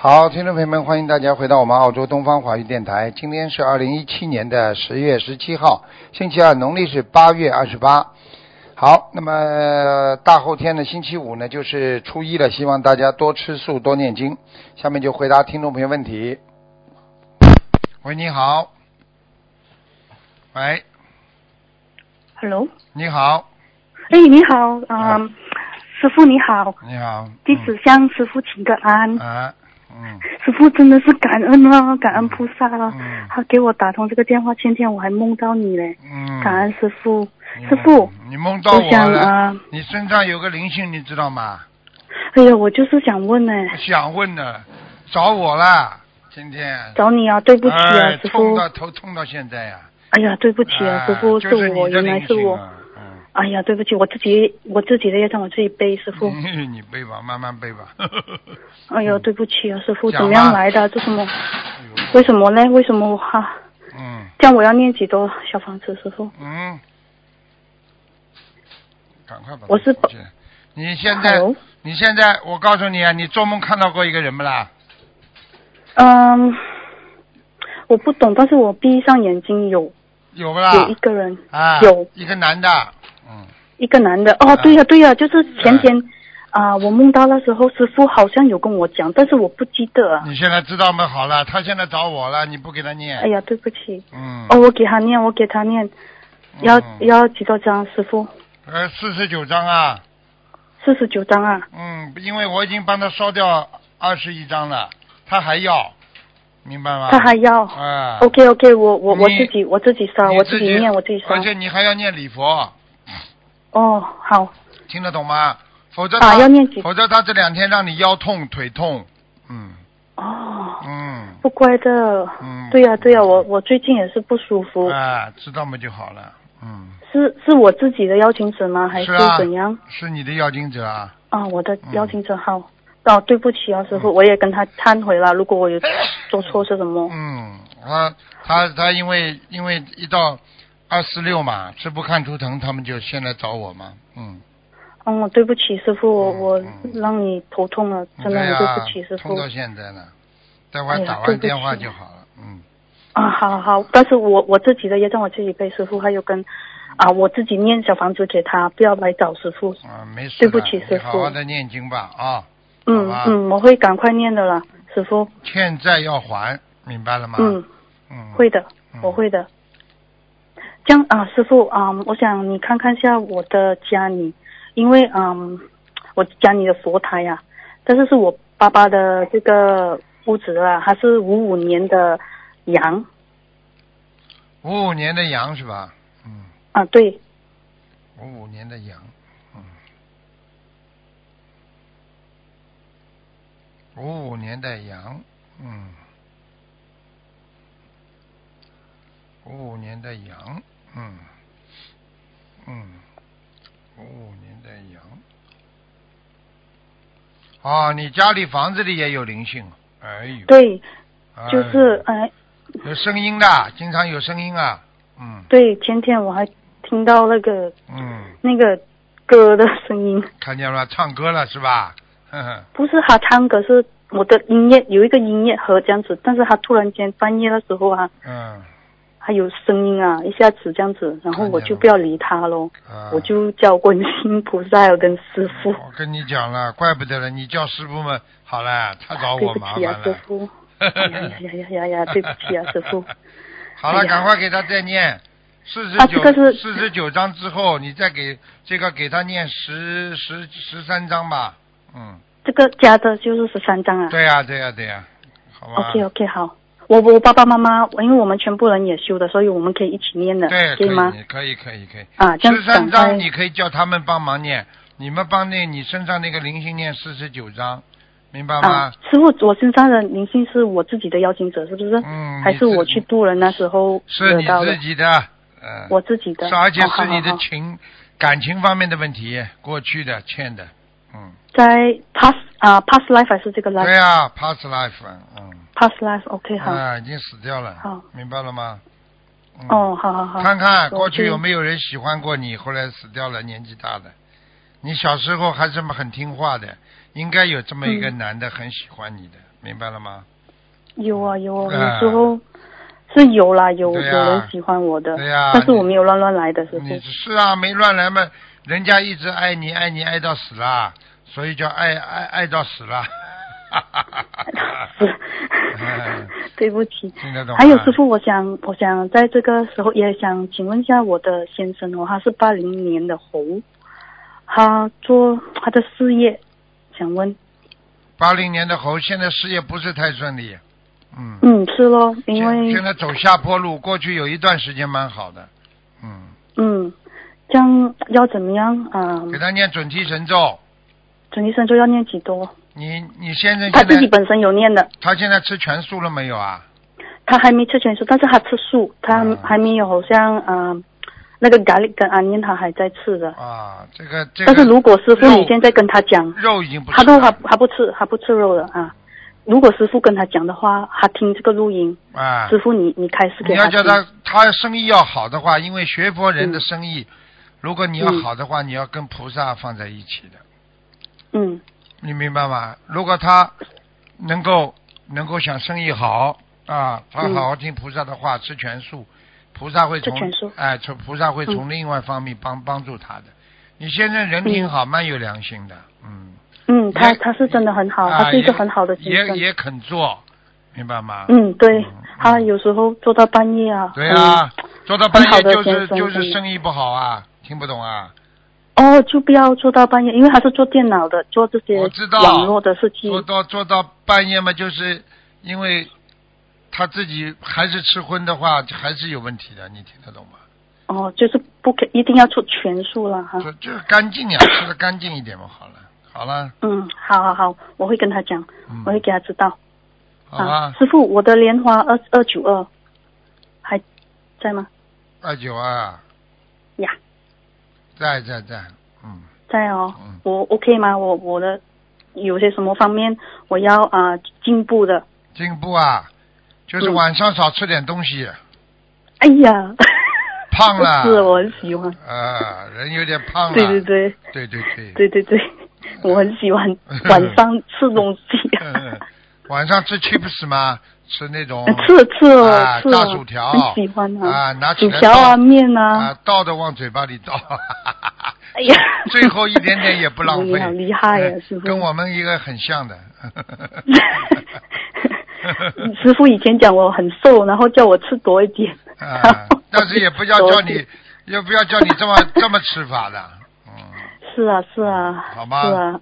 好，听众朋友们，欢迎大家回到我们澳洲东方华语电台。今天是2017年10月17号，星期二，农历是8月28。好，那么大后天的星期五呢，就是初一了，希望大家多吃素，多念经。下面就回答听众朋友问题。喂，你好。喂。Hello。你好。哎，你好，师父你好。你好。弟子向师父请个安。啊。师父真的是感恩啊，感恩菩萨啊，他给我打通这个电话。前天我还梦到你嘞，感恩师父。师父，你梦到我了？你身上有个灵性，你知道吗？哎呀，我就是想问呢。想问呢，找我啦，今天。找你啊，对不起啊，师父。痛到头痛到现在呀。哎呀，对不起啊，师父，是我，原来是我。哎呀，对不起，我自己的业障我自己背，师父。你背吧，慢慢背吧。哎呀，对不起啊，师父，怎么样来的？这什么？为什么呢？为什么哈？这样我要念几多小房子，师父？赶快吧。我是。你现在，我告诉你啊，你做梦看到过一个人不啦？我不懂，但是我闭上眼睛有不啦？有一个人啊，有一个男的。一个男的哦，对呀，对呀，就是前天啊，我梦到那时候师父好像有跟我讲，但是我不记得啊。你现在知道吗？好了，他现在找我了，你不给他念。哎呀，对不起。哦，我给他念，要几多张，师父？49张啊。49张啊。因为我已经帮他烧掉21张了，他还要。明白吗？他还要啊。OK， 我自己烧，我自己念，我自己烧。而且你还要念礼佛。哦，好。听得懂吗？否则他这2天让你腰痛腿痛。哦。不乖的。对呀对呀，我最近也是不舒服。啊，知道吗就好了。是我自己的邀请者吗？还是怎样？是你的邀请者啊。啊，我的邀请者好。哦，对不起啊，师傅，我也跟他忏悔了。如果我有做错是什么？他因为一到26嘛，是不看图腾，他们就先来找我嘛。对不起，师傅，我让你头痛了，真的对不起，师傅。痛到现在了，待会打完电话就好了。啊，好，但是我自己的业障我自己背，师傅还有跟。啊，我自己念小房子给他，不要来找师傅。啊，没事。对不起，师傅。好好的念经吧，啊。我会赶快念的了，师父。欠债要还，明白了吗？会的，我会的。这样啊，师父啊，我想你看看一下我的家里，因为我家里的佛台呀，但是我爸爸的这个屋子啊，他是55年的羊。55年的羊是吧？啊，对。55年的羊。55年的羊，55年的羊，55年的羊。哦，你家里房子里也有灵性，哎呦。对，就是哎。有声音的，经常有声音啊，对，前天我还听到那个歌的声音。看见了，唱歌了是吧？不是他唱歌，是我的音乐有一个音乐盒这样子，但是他突然间半夜的时候啊，他有声音啊，一下子这样子，然后我就不要理他咯，我就叫观音菩萨跟师父。我跟你讲了，怪不得了，你叫师父们好了，他找我麻烦了。对不起啊，师父。呀，对不起啊，师父。好了，赶快给他再念49章之后，你再给这个给他念13章吧。这个加的就是13章啊。对呀，好吧。OK， 好，我爸爸妈妈，因为我们全部人也修的，所以我们可以一起念的，对，可以吗？可以啊，13章你可以叫他们帮忙念，你们帮你身上那个灵性念49章，明白吗？啊，师傅，我身上的灵性是我自己的邀请者，是不是？还是我去渡人那时候惹到的？是你自己的，我自己的，而且是你的感情方面的问题，过去的欠的。在 past life 还是这个 life？ 对啊 ，past life， past life， OK， 好。已经死掉了。好，明白了吗？哦，好。看看过去有没有人喜欢过你，后来死掉了，年纪大的。你小时候还是很听话的，应该有这么一个男的很喜欢你的，明白了吗？有啊有啊，有时候是有啦，有人喜欢我的，对啊，但是我没有乱来的时候。是啊，没乱来嘛，人家一直爱你爱你爱到死啦，所以叫爱到死啦。对不起，还有师傅，我想在这个时候也想请问一下我的先生哦，他是80年的猴，他做他的事业，想问。80年的猴现在事业不是太顺利，是咯，因为现在走下坡路，过去有一段时间蛮好的，将要怎么样啊？给他念准提神咒。准提神咒要念几多？你先生他自己本身有念的。他现在吃全素了没有啊？他还没吃全素，但是他吃素，他还没有好像那个咖喱跟阿念他还在吃的啊。这个。但是如果师父你现在跟他讲，肉已经不吃了，他不吃肉了啊。如果师父跟他讲的话，他听这个录音啊。师父你开始给他。你要叫他生意要好的话，因为学佛人的生意，如果你要好的话，你要跟菩萨放在一起的。你明白吗？如果他能够想生意好啊，他好好听菩萨的话，吃全素，菩萨会从另外方面帮助他的。你先生人挺好，蛮有良心的，他是真的很好，他是一个很好的先生，也肯做，明白吗？对，他有时候做到半夜啊。对啊，做到半夜就是生意不好啊，听不懂啊。哦，就不要做到半夜，因为他是做电脑的，做这些网络的事情。做到半夜嘛，就是因为他自己还是吃荤的话，还是有问题的，你听得懂吗？哦，就是不可一定要出全素了哈。就是干净呀，吃的干净一点嘛，好了。好，我会跟他讲，我会给他知道。好啊，师父，我的莲花2292还在吗？292。呀。在，在哦，我 OK 吗？我的有些什么方面我要进步的。进步啊，就是晚上少吃点东西。哎呀，胖了。是，我很喜欢。人有点胖了。对，我很喜欢晚上吃东西。晚上吃 chips 吗？吃那种吃大薯条，很喜欢啊，拿起来薯条啊面啊，倒的往嘴巴里倒，哎呀，最后一点点也不浪费，好厉害呀，师傅，跟我们一个很像的。师傅以前讲我很瘦，然后叫我吃多一点啊，但是也不要叫你这么吃法的，是啊，好吗？是啊，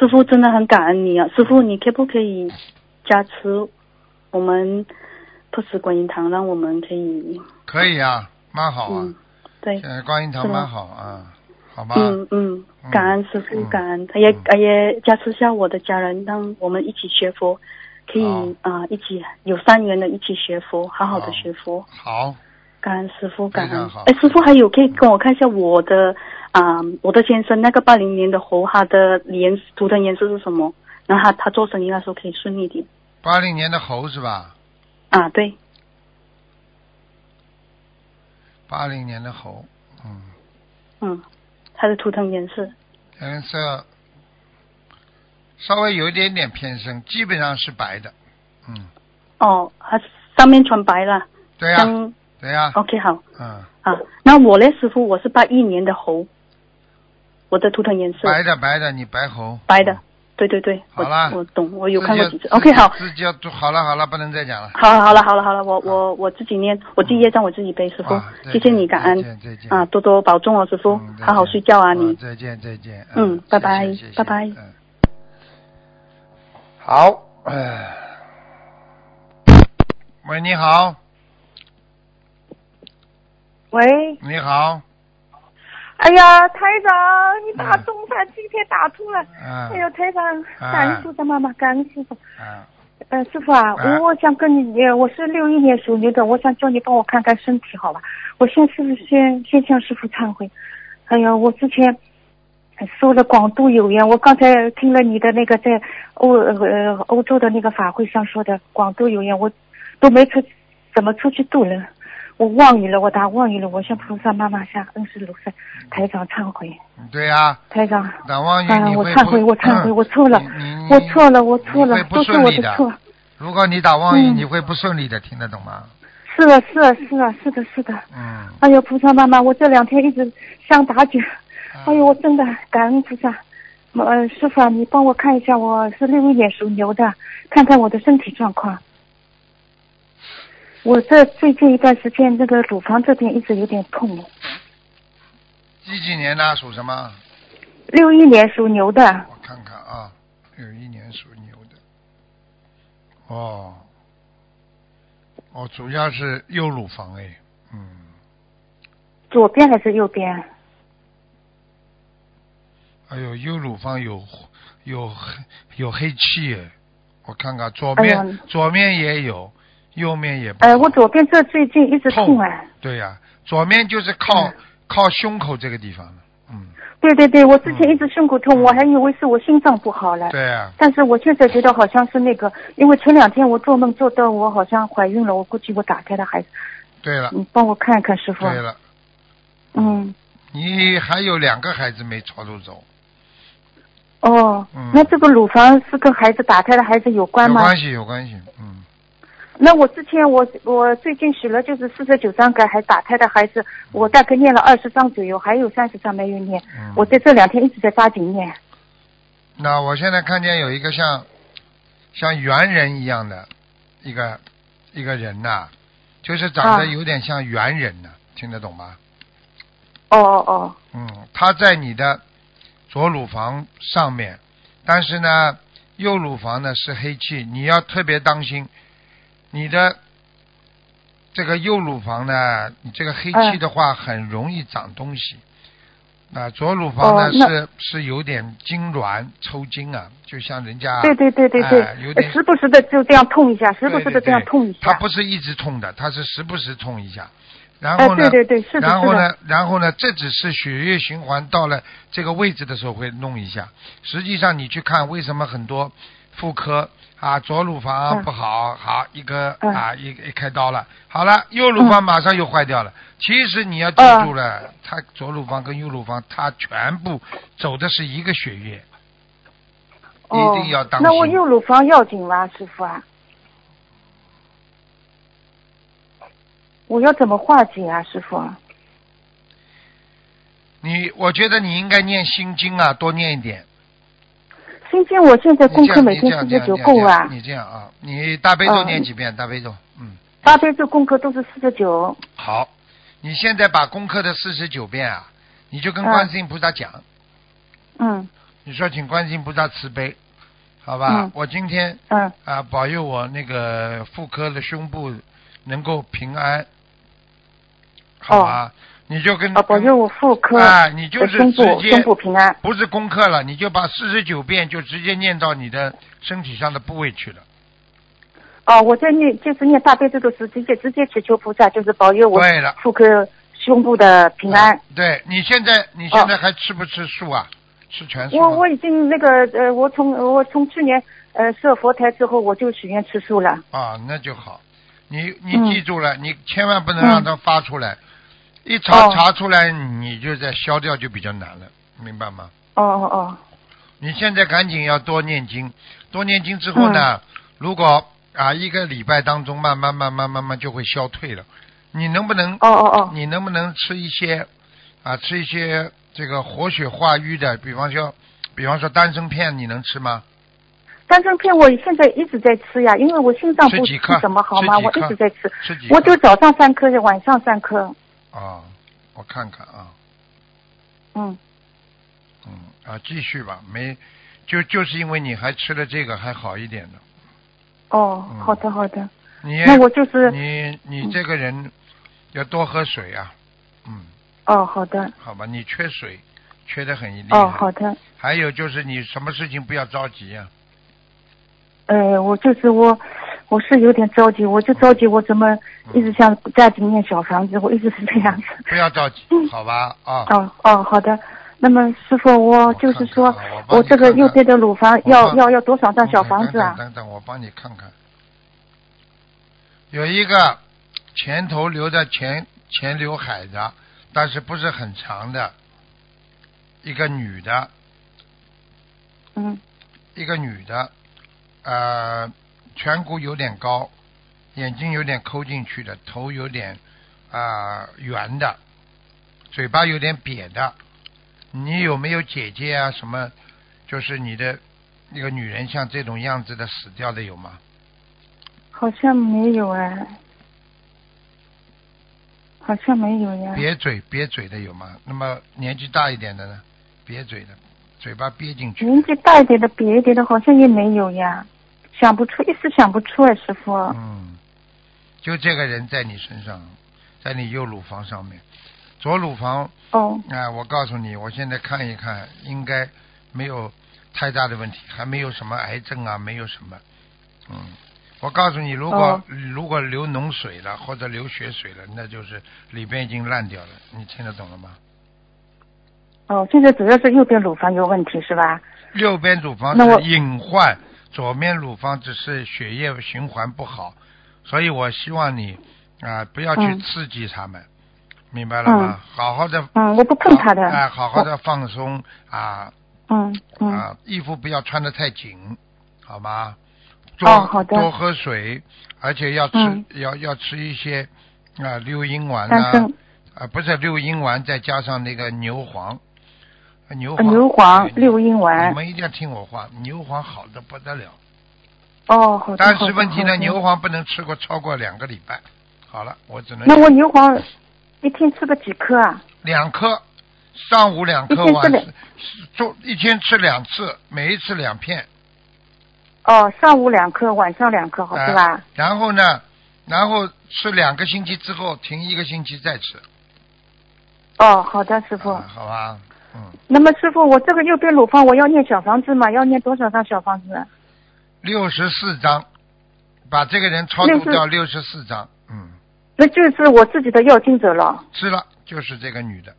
师傅真的很感恩你啊，师傅你可不可以加持？我们不吃观音堂，让我们可以啊，蛮好啊，对，观音堂蛮好啊，好吧，感恩师父，感恩，也加持下我的家人，让我们一起学佛，可以啊，一起有善缘的，一起学佛，好好的学佛，好，感恩师父，感恩，师父还有可以跟我看一下我的我的先生那个80年的猴，他的颜图腾颜色是什么？然后他做生意那时候可以顺利一点。80年的猴是吧？啊，对。80年的猴，它的图腾颜色稍微有一点点偏深，基本上是白的，哦，它上面穿白了。对呀。OK， 好。那我嘞，师傅，我是81年的猴，我的图腾颜色白的，你白猴。白的。对，好了，我懂，我有看过几次。OK， 好，自己要好了，不能再讲了。好了，我自己念，我自己业障我自己背，师傅，谢谢你，感恩，啊，多多保重哦，师傅，好好睡觉啊，你。再见。拜拜，拜拜。好，喂，你好。喂。你好。哎呀，台长，你打通了，今天打通了。哎呦，台长，感恩菩萨妈妈，感恩师傅。师傅啊，我想跟你，我是61年属牛的，我想叫你帮我看看身体，好吧？我先向师傅忏悔。哎呀，我之前受了广度有缘，我刚才听了你的那个在欧洲的那个法会上说的广度有缘，我都没怎么出去度人。我妄语了，我打妄语了，我向菩萨妈妈下恩师卢山台长忏悔。对啊，台长打妄语你会不，我忏悔，我错了，我错了，都是我的错。如果你打妄语你会不顺利的，听得懂吗？是的。嗯。哎呦，菩萨妈妈，我这两天一直想打卷，哎呦，我真的感恩菩萨。师傅，你帮我看一下，我是61年属牛的，看看我的身体状况。我这最近一段时间，那个乳房这边一直有点痛。几年呢？属什么？61年属牛的。我看看啊，61年属牛的。哦，主要是右乳房哎，嗯。左边还是右边？哎呦，右乳房有黑气，我看看左面也有，右面也不好。我左边这最近一直痛啊。对呀，左面就是靠胸口这个地方了。嗯。对，我之前一直胸口痛，我还以为是我心脏不好了。对呀。但是我现在觉得好像是那个，因为前两天我做梦做到我好像怀孕了，我估计我打胎了孩子。对了。你帮我看看师傅。对了。嗯。你还有2个孩子没超度走。哦，那这个乳房是跟孩子打胎的孩子有关吗？有关系，嗯。那我之前我最近许了就是49张给还打胎的孩子，我大概念了20张左右，还有30张没有念。我在这两天一直在抓紧念。那我现在看见有一个像猿人一样的一个人呐，就是长得有点像猿人呐，听得懂吗？哦。嗯，他在你的左乳房上面，但是呢，右乳房呢是黑气，你要特别当心。你的这个右乳房呢，你这个黑气的话，很容易长东西。那左乳房呢是有点痉挛、抽筋啊，就像人家对，有点时不时的就这样痛一下，它不是一直痛的，它是时不时痛一下。然后呢？是的。然后呢？这只是血液循环到了这个位置的时候会弄一下。实际上，你去看为什么很多妇科啊左乳房不好，好一个一开刀了，好了右乳房马上又坏掉了。其实你要记住了，它左乳房跟右乳房它全部走的是一个血液，一定要当心。那我右乳房要紧吗，师傅啊？我要怎么化解啊，师傅？我觉得你应该念心经啊，多念一点。心经，我现在功课每天49够啊。你这样啊，你大悲咒念几遍？大悲咒，大悲咒功课都是49。好，你现在把功课的49遍啊，你就跟观世音菩萨讲。嗯。你说，请观世音菩萨慈悲，好吧？我今天保佑我那个妇科的胸部能够平安。好啊，你就跟保佑我妇科你就是直接胸部平安，不是功课了，你就把49遍就直接念到你的身体上的部位去了。我在念就是念大悲咒的时候，直接祈求菩萨，就是保佑我妇科胸部的平安。对，你现在还吃不吃素啊？吃全素？我已经那个我从去年设佛台之后，我就许愿吃素了。啊，那就好。你记住了，你千万不能让它发出来。一查出来，你就再消掉就比较难了，明白吗？你现在赶紧要多念经，多念经之后呢，如果一个礼拜当中慢慢就会消退了。你能不能吃一些这个活血化瘀的，比方说丹参片，你能吃吗？丹参片我现在一直在吃呀，因为我心脏不怎么好嘛，我一直在吃。我就早上3颗，晚上3颗。我看看啊。继续吧，就是因为你还吃了这个，还好一点的。好的。那我就是你这个人要多喝水啊。好的。好吧，你缺水，缺得很厉害。好的。还有就是你什么事情不要着急啊。我是有点着急，我怎么一直想家里面小房子，我一直是这样子。不要着急，好吧？好的。那么师傅，我就是说，我这个右边的乳房要多少张小房子啊？等等，我帮你看看。有一个前头留在前刘海的，但是不是很长的，一个女的，颧骨有点高，眼睛有点抠进去的，头有点圆的，嘴巴有点瘪的。你有没有姐姐啊什么，就是你的那个女人像这种样子的死掉的有吗？好像没有啊，好像没有呀。瘪嘴的有吗？那么年纪大一点的呢？瘪嘴的，嘴巴憋进去。年纪大一点的瘪一点的好像也没有呀，想不出，一时想不出啊，师傅。就这个人在你身上，在你右乳房上面，左乳房。我告诉你，我现在看一看，应该没有太大的问题，还没有什么癌症啊，没有什么。我告诉你，如果流脓水了或者流血水了，那就是里边已经烂掉了。你听得懂了吗？现在主要是右边乳房有问题是吧？右边乳房是隐患，左边乳房只是血液循环不好，所以我希望你不要去刺激他们，明白了吗？好好的。我不碰他的。好好的放松啊。衣服不要穿得太紧，好吗？多喝水，而且要吃、要吃一些六阴丸啊，不是六阴丸，再加上那个牛黄六阴丸。你们一定要听我话，牛黄好的不得了。好的。但是问题呢，牛黄不能吃过超过2个礼拜。好了，我只能。那我牛黄一天吃个几颗啊？2颗，上午2颗，一天吃2次，每一次2片。上午2颗，晚上2颗，好是吧？然后呢，吃2个星期之后停1个星期再吃。好的，师傅。好吧。那么师傅，我这个右边乳房我要念小房子嘛？要念多少张小房子？64张，把这个人超度掉64张。那就是我自己的药经者了。是了，就是这个女的。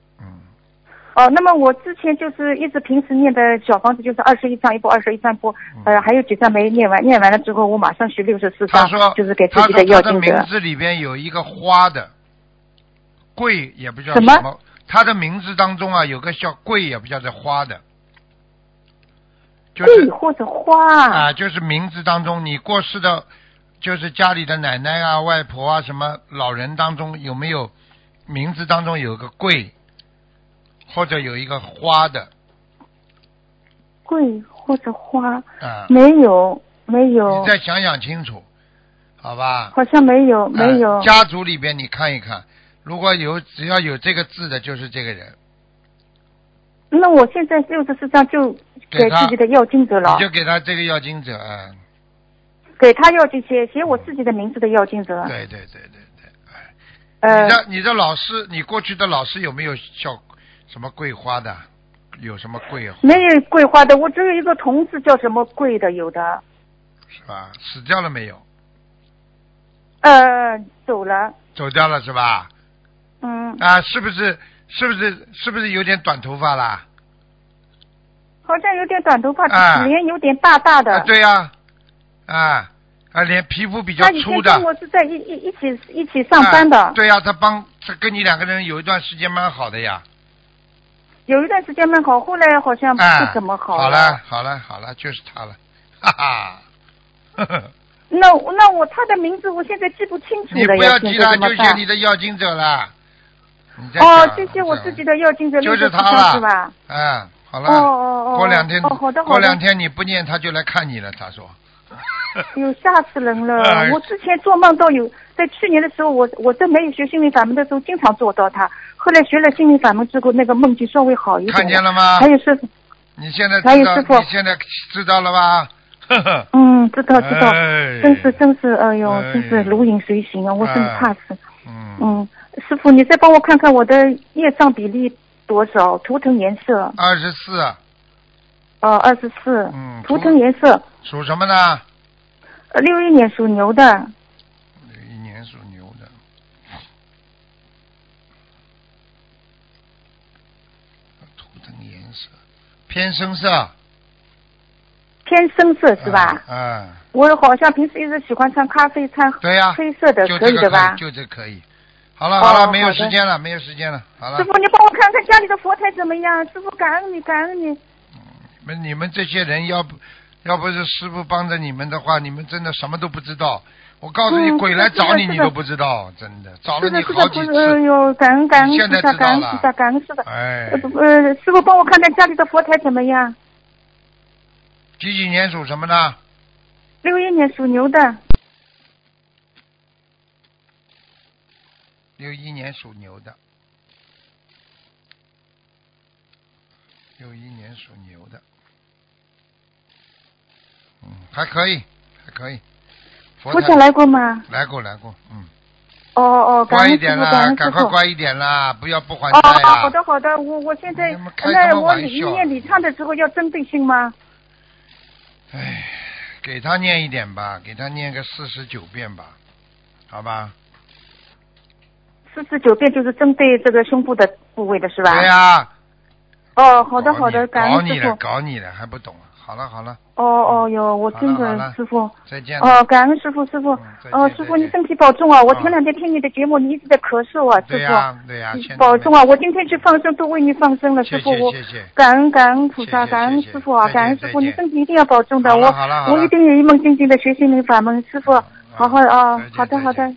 那么我之前就是一直平时念的小房子就是21张一波，还有几张没念完，念完了之后我马上去64张，就是给自己的药经者。他的名字里边有一个花的，桂也不叫什么，他的名字当中有个叫桂也不叫这花的，就是桂或者花就是名字当中你过世的，就是家里的奶奶啊、外婆啊什么老人当中有没有名字当中有个桂？或者有一个花的，桂或者花，没有。你再想想清楚，好吧？好像没有。家族里边你看一看，如果有，只要有这个字的，就是这个人。那我现在64张就给自己的药经者了，你就给他这个药经者，给他药经者，写我自己的名字的药经者。对。你的老师，你过去的老师有没有效果？什么桂花的？有什么桂花？没有桂花的，我只有一个同志叫什么桂的，有的。是吧？死掉了没有？走了。走掉了是吧？是不是有点短头发啦？好像有点短头发，脸有点大的。对呀，脸皮肤比较粗的。他以前跟我是在一起上班的。对呀，他跟你2个人有一段时间蛮好的呀。有一段时间蛮好，后来好像不怎么好了。好了，就是他了，哈哈。那我他的名字我现在记不清楚了。你不要记了，就写你的要经者了。就写我自己的要经者，就是他了，是吧？好了。过2天，过2天你不念他就来看你了，他说。有吓死人了！我之前做梦都有，在去年的时候，我真没有学心灵法门的时候，经常做到他。后来学了心灵法门之后，那个梦境稍微好一点。看见了吗？还有师傅，你现在知道了吧？知道，真是，哎呦，真是如影随形啊！我真怕死。师傅，你再帮我看看我的业障比例多少？图腾颜色。24。24。图腾颜色。属什么呢？61年属牛的。61年属牛的。图腾颜色偏深色。偏深色是吧？我好像平时一直喜欢穿咖啡，穿黑色的，对啊，可以的吧？就这可以。好了好了，没有时间了，没有时间了。好了，师傅，你帮我看看家里的佛台怎么样？师傅，感恩你，感恩你。你们这些人要不是师傅帮着你们的话，你们真的什么都不知道。我告诉你，鬼来找你，你都不知道，真的找了你好几次。哎呦，感恩现在知道了，感恩是的。哎，师傅帮我看看家里的佛台怎么样？几年属什么的？61年属牛的。61年属牛的，嗯，还可以。佛台来过吗？来过，嗯。哦，乖一点啦，赶快乖一点啦，不要不还债啊。哦，好的，我现在那我念礼忏的时候要针对性吗？哎，给他念一点吧，给他念个49遍吧，好吧？49遍就是针对这个胸部的部位的是吧？对呀。哦，好的，感恩师傅。搞你了，还不懂啊？好了。哦哟，我真的师傅。再见。哦，感恩师傅，师傅。哦，师傅你身体保重啊！我前2天听你的节目，你一直在咳嗽啊，师傅。对呀。保重啊！我今天去放生，都为你放生了，师傅。谢谢。感恩菩萨，感恩师傅啊！感恩师傅，你身体一定要保重的。我一定一门精进的学心灵法门，师傅。好好啊，好的。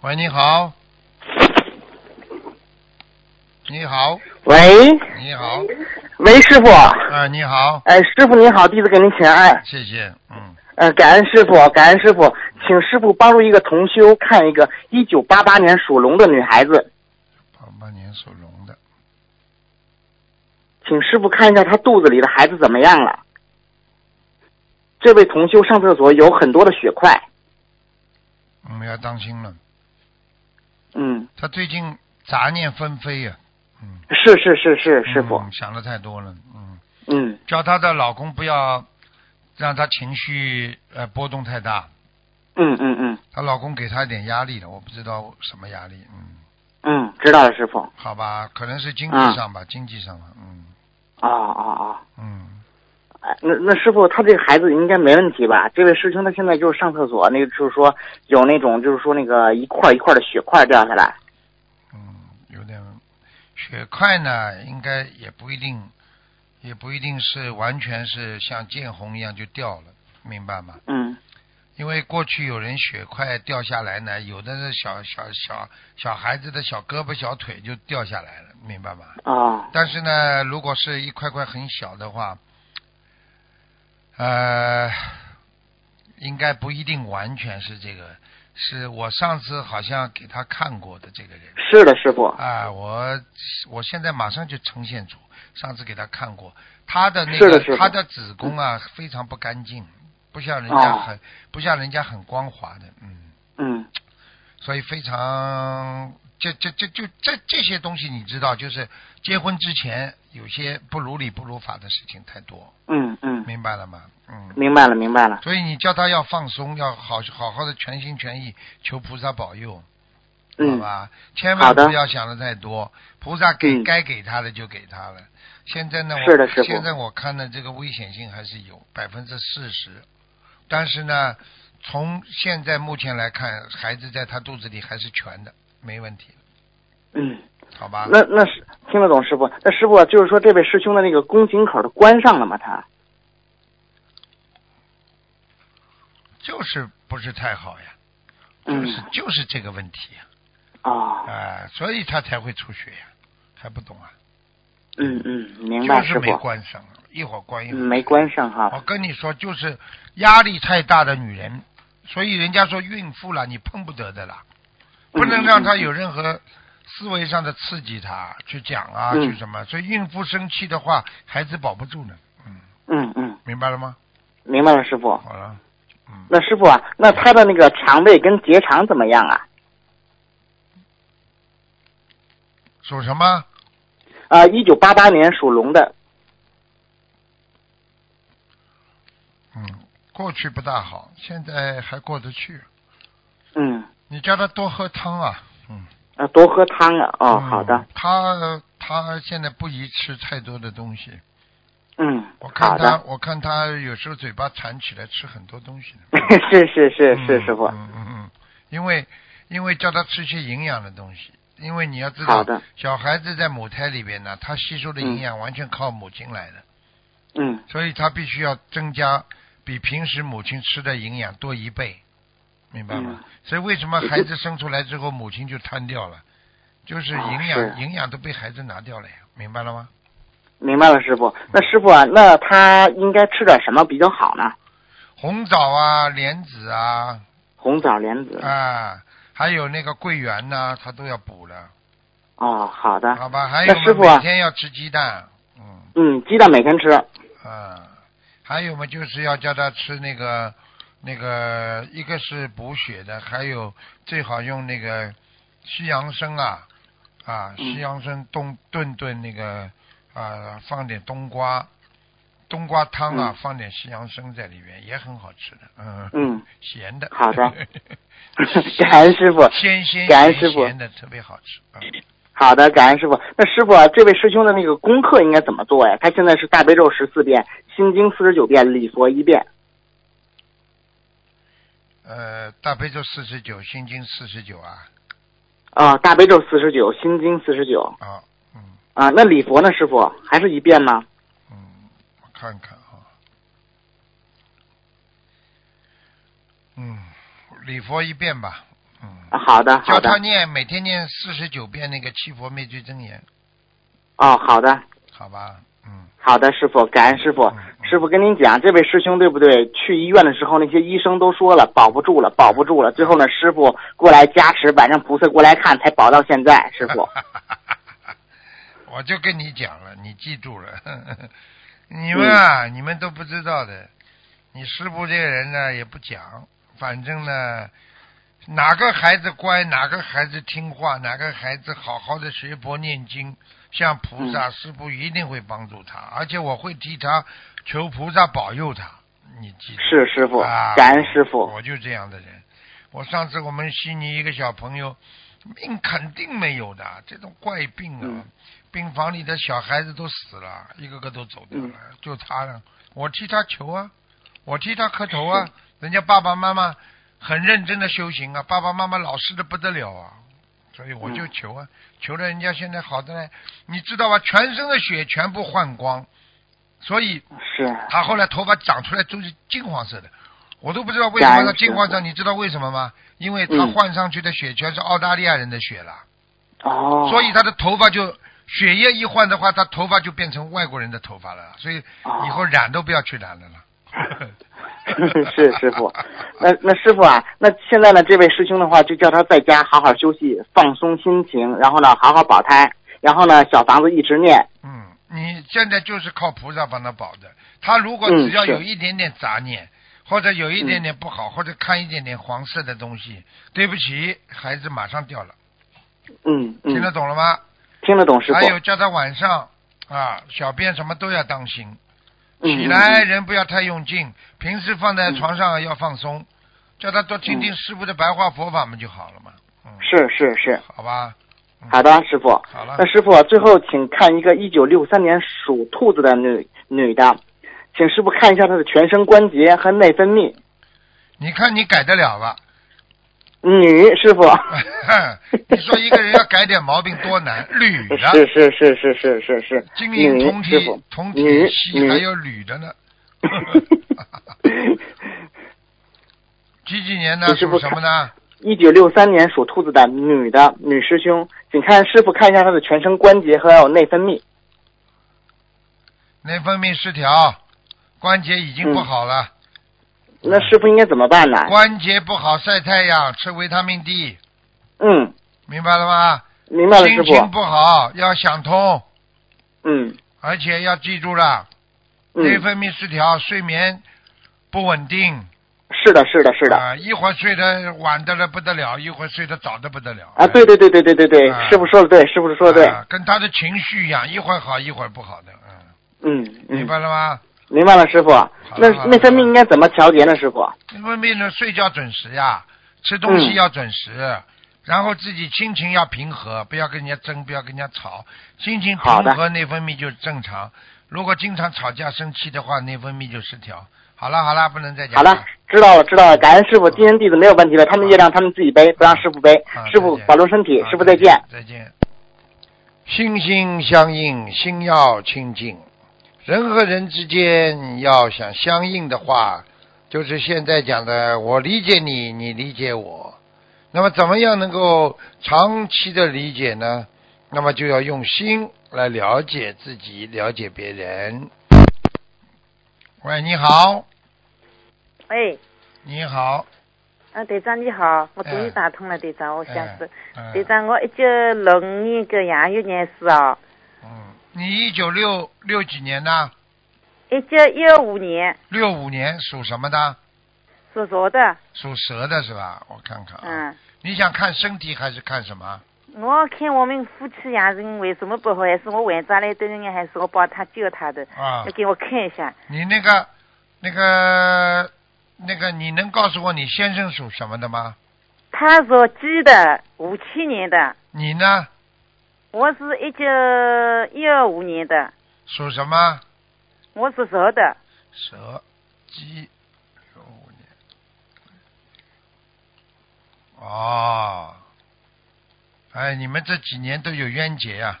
喂，你好。喂。你好。喂，师傅。你好。哎，师傅你好，弟子给您请安。谢谢。嗯。感恩师傅，请师傅帮助一个同修看一个1988年属龙的女孩子。88年属龙的。请师傅看一下她肚子里的孩子怎么样了。这位同修上厕所有很多的血块。我们要当心了。嗯，他最近杂念纷飞呀，嗯，是，师傅，想的太多了，嗯，叫她的老公不要让她情绪波动太大，嗯，她老公给她一点压力了，我不知道什么压力，嗯，知道了，师傅，好吧，可能是经济上吧，嗯，哦，嗯，那师傅，他这个孩子应该没问题吧？这位师兄他现在就是上厕所，那个就是说有那种就是说那个一块一块的血块掉下来。有点血块呢，应该也不一定是完全是像见红一样就掉了，明白吗？嗯。因为过去有人血块掉下来呢，有的是小孩子的小胳膊小腿就掉下来了，明白吗？哦。但是呢，如果是一块块很小的话。应该不一定完全是这个，是我上次好像给他看过的这个人。是的，师傅。啊，我现在马上就呈现出上次给他看过他的那个他的子宫啊，非常不干净，不像人家很光滑的，嗯。所以非常这些东西你知道，就是结婚之前有些不如理不如法的事情太多。明白了吗？明白了。所以你叫他要放松，要好好的全心全意求菩萨保佑，好吧？千万不要想的太多，菩萨给该给他的就给他了。现在呢，现在我看的这个危险性还是有40%，但是呢，从现在目前来看，孩子在他肚子里还是全的，没问题。好吧。那是听得懂师傅。那师傅就是说，这位师兄的那个宫颈口的关上了吗？他。就是不是太好呀，就是这个问题呀，所以他才会出血呀，还不懂啊？明白师傅。就是没关上，一会儿关一会儿没关上哈。我跟你说，就是压力太大的女人，所以人家说孕妇啦，你碰不得的啦，不能让她有任何思维上的刺激，她去讲啊，去什么？所以孕妇生气的话，孩子保不住呢。明白了吗？明白了，师傅。好了。那师傅啊，那他的那个肠胃跟结肠怎么样啊？属什么？1988年属龙的。过去不大好，现在还过得去。你叫他多喝汤啊。多喝汤啊。好的。他现在不宜吃太多的东西。嗯，我看他有时候嘴巴馋起来吃很多东西的。是师傅。因为叫他吃些营养的东西，因为你要知道，小孩子在母胎里边呢，他吸收的营养完全靠母亲来的。嗯。所以他必须要增加比平时母亲吃的营养多1倍，明白吗？所以为什么孩子生出来之后母亲就瘫掉了，就是营养都被孩子拿掉了呀，明白了吗？明白了，师傅。那师傅啊，那他应该吃点什么比较好呢？红枣啊，莲子啊。红枣、莲子啊，还有那个桂圆呢，他都要补了。哦，好的。好吧，还有师傅每天要吃鸡蛋。鸡蛋每天吃。还有嘛，就是要叫他吃那个，一个是补血的，还有最好用那个西洋参啊，西洋参炖那个。放点冬瓜汤啊，放点西洋参在里面也很好吃的。咸的。好的。感恩师傅。鲜感恩师傅。咸的特别好吃。好的，感恩师傅。那师傅啊，这位师兄的那个功课应该怎么做呀？他现在是大悲咒14遍，心经49遍，礼佛1遍。大悲咒49，心经49啊。大悲咒49，心经49。那礼佛呢，师傅还是1遍吗？我看看啊。礼佛1遍吧。好的。叫他念，每天念49遍那个七佛灭罪真言。好的。好吧。好的，师傅，感恩师傅。师傅跟您讲，这位师兄对不对？去医院的时候，那些医生都说了，保不住了。最后呢，师傅过来加持，晚上菩萨过来看，才保到现在，师傅。我就跟你讲了，你记住了，你们都不知道的。你师父这个人呢也不讲，反正呢，哪个孩子乖，哪个孩子听话，哪个孩子好好的学佛念经，像菩萨，师父一定会帮助他，而且我会替他求菩萨保佑他。你记住。是师父，感恩师父。我就这样的人。我上次我们悉尼一个小朋友，命肯定没有的，这种怪病啊。病房里的小孩子都死了，一个个都走掉了，就他了。我替他求啊，我替他磕头啊。人家爸爸妈妈很认真的修行啊，爸爸妈妈老实的不得了啊，所以我就求啊，求了人家现在好的呢，你知道吧？全身的血全部换光，所以他后来头发长出来都是金黄色的，我都不知道为什么他金黄色，你知道为什么吗？因为他换上去的血全是澳大利亚人的血了，所以他的头发就。血液一换的话，他头发就变成外国人的头发了，所以以后染都不要去染了了。是师傅。那师傅啊，那现在呢，这位师兄的话，就叫他在家好好休息，放松心情，然后呢，好好保胎，然后呢，小房子一直念。你现在就是靠菩萨帮他保的。他如果只要有一点点杂念，或者有一点点不好，或者看一点点黄色的东西，对不起，孩子马上掉了。听得懂了吗？听得懂师傅。还有叫他晚上小便什么都要当心，起来人不要太用劲，平时放在床上要放松，叫他多听听师傅的白话佛法们就好了嘛。是。好吧。好的，师傅。好了。那师傅最后请看一个1963年属兔子的女的，请师傅看一下她的全身关节和内分泌。你看你改得了吧？师傅，你说一个人要改点毛病多难，女的是，金银铜铁锡还有女的呢。几年呢？属什么呢？1963年属兔子的女的女师兄，请看师傅看一下她的全身关节和还有内分泌。内分泌失调，关节已经不好了。那师傅应该怎么办呢？关节不好，晒太阳，吃维他命 D。明白了吗？明白了，师傅。心情不好，要想通。而且要记住了，内分泌失调，睡眠不稳定。是的。一会儿睡得晚的了不得了，一会儿睡得早的不得了。对，师傅说的对。跟他的情绪一样，一会儿好，一会儿不好的。明白了吗？明白了，师傅。那内分泌应该怎么调节呢，师傅？内分泌呢，睡觉准时呀，吃东西要准时，然后自己心情要平和，不要跟人家争，不要跟人家吵，心情平和，内分泌就正常。如果经常吵架生气的话，内分泌就失调。好了，不能再讲了。好了，知道了，感恩师傅，今天弟子没有问题了，他们也让他们自己背，不让师傅背。师傅保重身体，师傅再见。再见。心心相印，心要清净。人和人之间要想相应的话，就是现在讲的，我理解你，你理解我。那么怎么样能够长期的理解呢？那么就要用心来了解自己，了解别人。喂，你好。喂，你好。队长你好，我终于打通了，队长，我想是，队长，我1965年个羊肉年死啊。你1966几年呢？1965年。65年属什么的？属蛇的。属蛇的是吧？我看看啊。你想看身体还是看什么？我看我们夫妻俩人为什么不好，还是我晚上来的人，还是我帮他救他的啊？要给我看一下。你那个，你能告诉我你先生属什么的吗？他属鸡的，57年的。你呢？我是1915年的。属什么？我属蛇的。蛇，鸡，15年。哦，哎，你们这几年都有冤结呀、啊？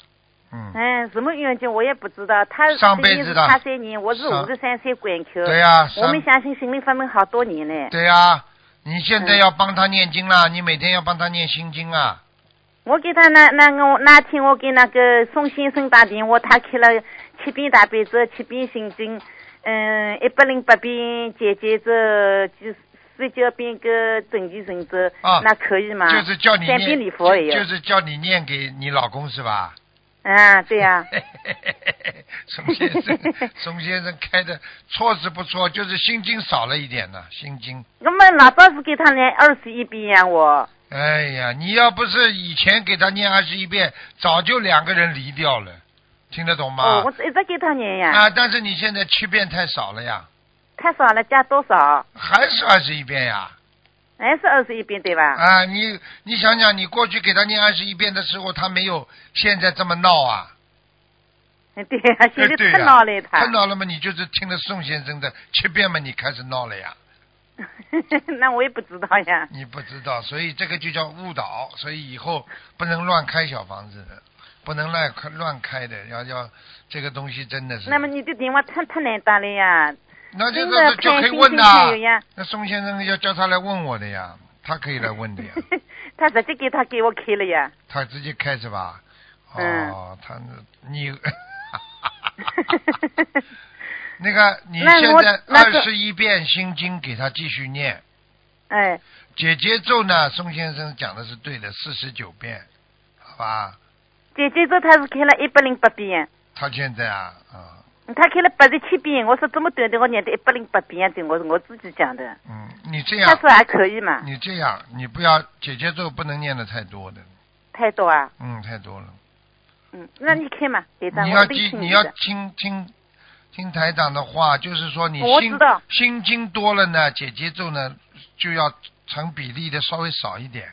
什么冤结我也不知道。他上辈子的。83年，我是53岁关口。对呀、啊。我们相信心灵法门好多年呢。对呀、啊，你现在要帮他念经了，你每天要帮他念心经啊。我给他那天我给那个宋先生打电话，他开了7遍大悲咒，7遍心经，108遍姐姐咒，19遍个准提神咒，那可以吗？就是叫你念3遍礼佛也有。就是叫你念给你老公是吧？啊，对呀、啊。宋先生开的措施不错，就是心经少了一点呢，心经。那么老早是给他念21遍呀、啊，我。哎呀，你要不是以前给他念21遍，早就2个人离掉了，听得懂吗？哦，我一直给他念呀。啊，但是你现在7遍太少了呀。太少了，加多少？还是21遍呀？还是21遍对吧？啊，你想想，你过去给他念21遍的时候，他没有现在这么闹啊。对呀、啊，现在太闹了他。太闹了嘛，你就是听了宋先生的7遍嘛，你开始闹了呀。那我也不知道呀。你不知道，所以这个就叫误导，所以以后不能乱开小房子的，不能乱开的，要这个东西真的是。那么你的电话太难打了呀。那就可以问的。那宋先生要叫他来问我的呀，他可以来问的呀。他直接给我开了呀。他直接开是吧？哦，你。那个，你现在21遍心经给他继续念。哎。姐姐咒呢？宋先生讲的是对的，49遍，好吧？姐姐咒他是开了108遍。他现在啊，他开了87遍，我说这么短的，我念的108遍，对我自己讲的。你这样。他说还可以嘛？你这样，你不要姐姐咒不能念的太多的。太多啊？太多了。那你看嘛，别当。你要听台长的话，就是说你心经多了呢，姐姐咒呢就要成比例的稍微少一点。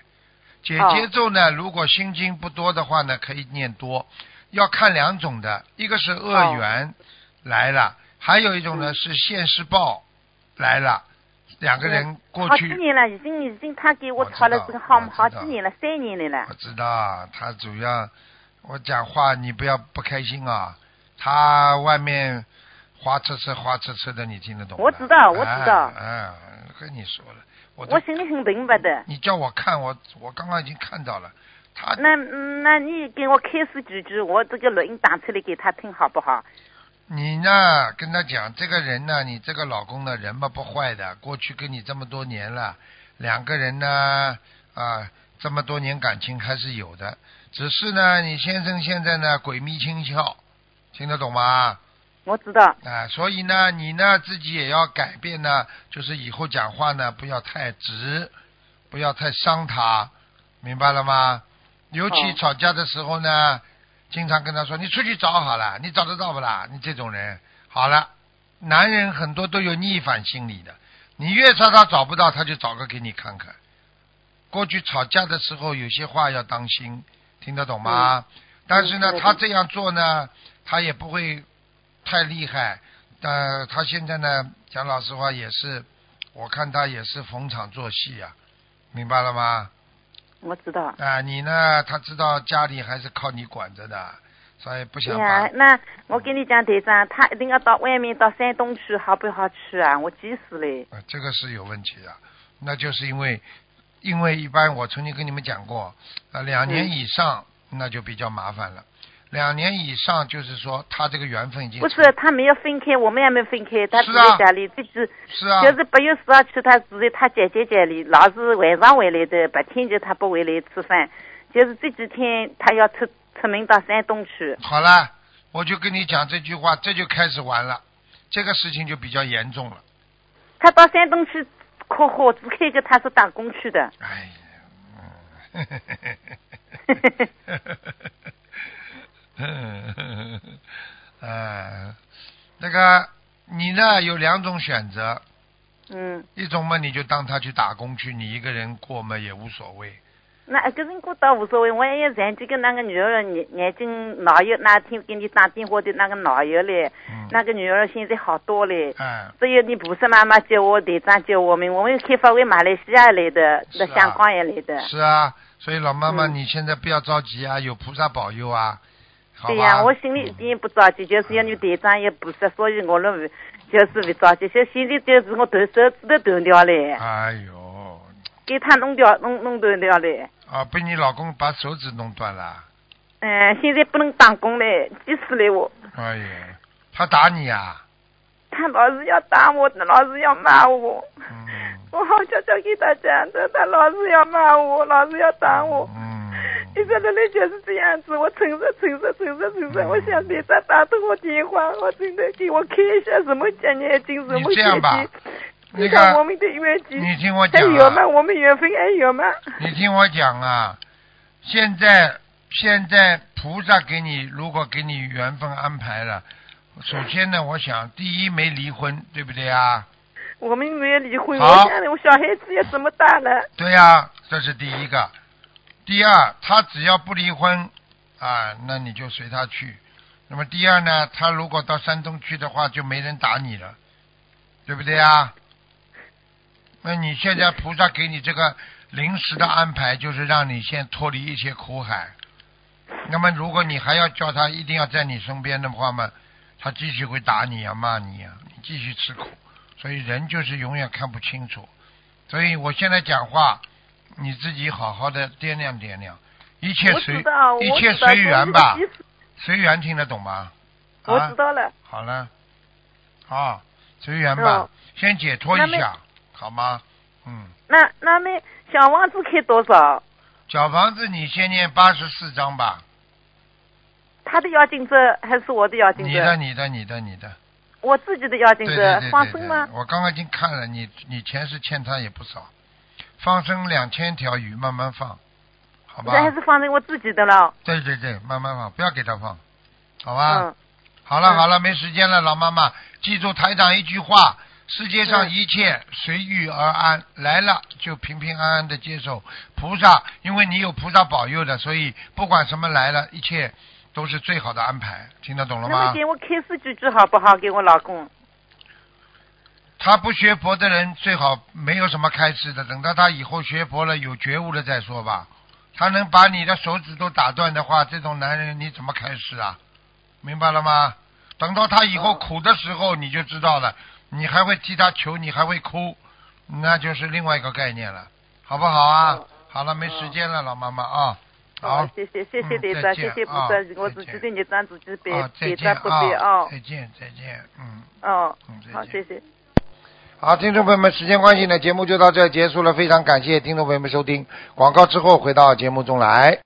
姐姐咒呢，如果心经不多的话呢，可以念多。要看2种的，一个是恶缘来了，还有一种呢是现世报来了。2个人过去好几年了，已经他给我讨了这个好几年了，3年了。我知道，他主要我讲话你不要不开心啊，他外面。花痴痴的，你听得懂吗？我知道。跟你说了，我心里很明白的。你叫我看，我刚刚已经看到了。他那你给我开始几句，我这个录音打出来给他听好不好？你呢，跟他讲，这个人呢，你这个老公呢，人嘛不坏的，过去跟你这么多年了，2个人呢这么多年感情还是有的，只是呢，你先生现在呢鬼迷心窍，听得懂吗？我知道啊，所以呢，你呢自己也要改变呢，就是以后讲话呢不要太直，不要太伤他，明白了吗？尤其吵架的时候呢，经常跟他说：“你出去找好了，你找得到不啦？”你这种人，好了，男人很多都有逆反心理的，你越说他找不到，他就找个给你看看。过去吵架的时候有些话要当心，听得懂吗？但是呢，他这样做呢，他也不会。太厉害。他现在呢，讲老实话也是，我看他也是逢场作戏啊，明白了吗？我知道。你呢？他知道家里还是靠你管着的，所以不想把。那我跟你讲，队长，他一定要到外面到山东去，好不好去啊？我急死了。这个是有问题的，那就是因为一般我曾经跟你们讲过，2年以上那就比较麻烦了。2年以上就是说他这个缘分已经不是，他没有分开，我们也没分开，他住在家里，是啊，就是8月10号去他住在他姐姐家里，老是晚上回来的，白天就他不回来吃饭，就是这几天他要出门到山东去。好了，我就跟你讲这句话，这就开始完了，这个事情就比较严重了。他到山东去靠火车开个，他是打工去的。哎呀，那个你呢有2种选择，一种嘛你就当他去打工去，你一个人过嘛也无所谓。那一个人过倒无所谓，我也曾经跟那个女儿眼睛老友，那天给你打电话的那个老友嘞，那个女儿现在好多嘞。只有你不是妈妈叫我队长叫我们，我们开发为马来西亚来的，到香港也来的。是啊，所以老妈妈你现在不要着急啊，有菩萨保佑啊。对呀、我心里一点不着急，就是要你队长也不是，所以我那就是不着急。现在就是我手指都断掉了。哎呦！给他弄断掉了。啊！被你老公把手指弄断了。现在不能打工了，急死了我。哎呀！他打你啊？他老是要打我，老是要骂我。我好悄悄给他讲的，他老是要骂我，老是要打我。一直到那就是这样子，我承认，我想队长打通我电话，我真的给我看一下什么讲眼睛，什么这样吧，那个我们的冤结，你听我讲、还有吗？我们缘分还有吗？你听我讲啊，现在菩萨给你，如果给你缘分安排了，首先呢，我想第一没离婚，对不对啊？我们没有离婚，我小孩子也这么大了。对啊，这是第一个。第二，他只要不离婚啊，那你就随他去。那么第二呢，他如果到山东去的话，就没人打你了，对不对啊？那你现在菩萨给你这个临时的安排，就是让你先脱离一些苦海。那么如果你还要叫他一定要在你身边的话嘛，他继续会打你啊，骂你啊，你继续吃苦。所以人就是永远看不清楚。所以我现在讲话，你自己好好的掂量，一切随缘吧，随缘听得懂吗？我知道了。好了，随缘吧，先解脱一下，好吗？那么小房子开多少？小房子你先念84章吧。他的妖精者还是我的妖精者？你的。我自己的妖精者放生吗？我刚刚已经看了，你前世欠他也不少。放生2000条鱼，慢慢放，好吧？这还是放生我自己的了。对，慢慢放，不要给他放，好吧？好了，没时间了，老妈妈，记住台长一句话：世界上一切随遇而安，来了就平平安安的接受。菩萨，因为你有菩萨保佑的，所以不管什么来了，一切都是最好的安排。听得懂了吗？那么给我开示几句好不好？给我老公。他不学佛的人最好没有什么开示的，等到他以后学佛了有觉悟了再说吧。他能把你的手指都打断的话，这种男人你怎么开示啊？明白了吗？等到他以后苦的时候你就知道了，你还会替他求，你还会哭，那就是另外一个概念了，好不好啊？好了，没时间了，老妈妈啊。好，谢谢队长，谢谢菩萨，我自己对你当主持人，队长不必哦。再见，好，谢谢。好，听众朋友们，时间关系呢，节目就到这结束了。非常感谢听众朋友们收听，广告之后回到节目中来。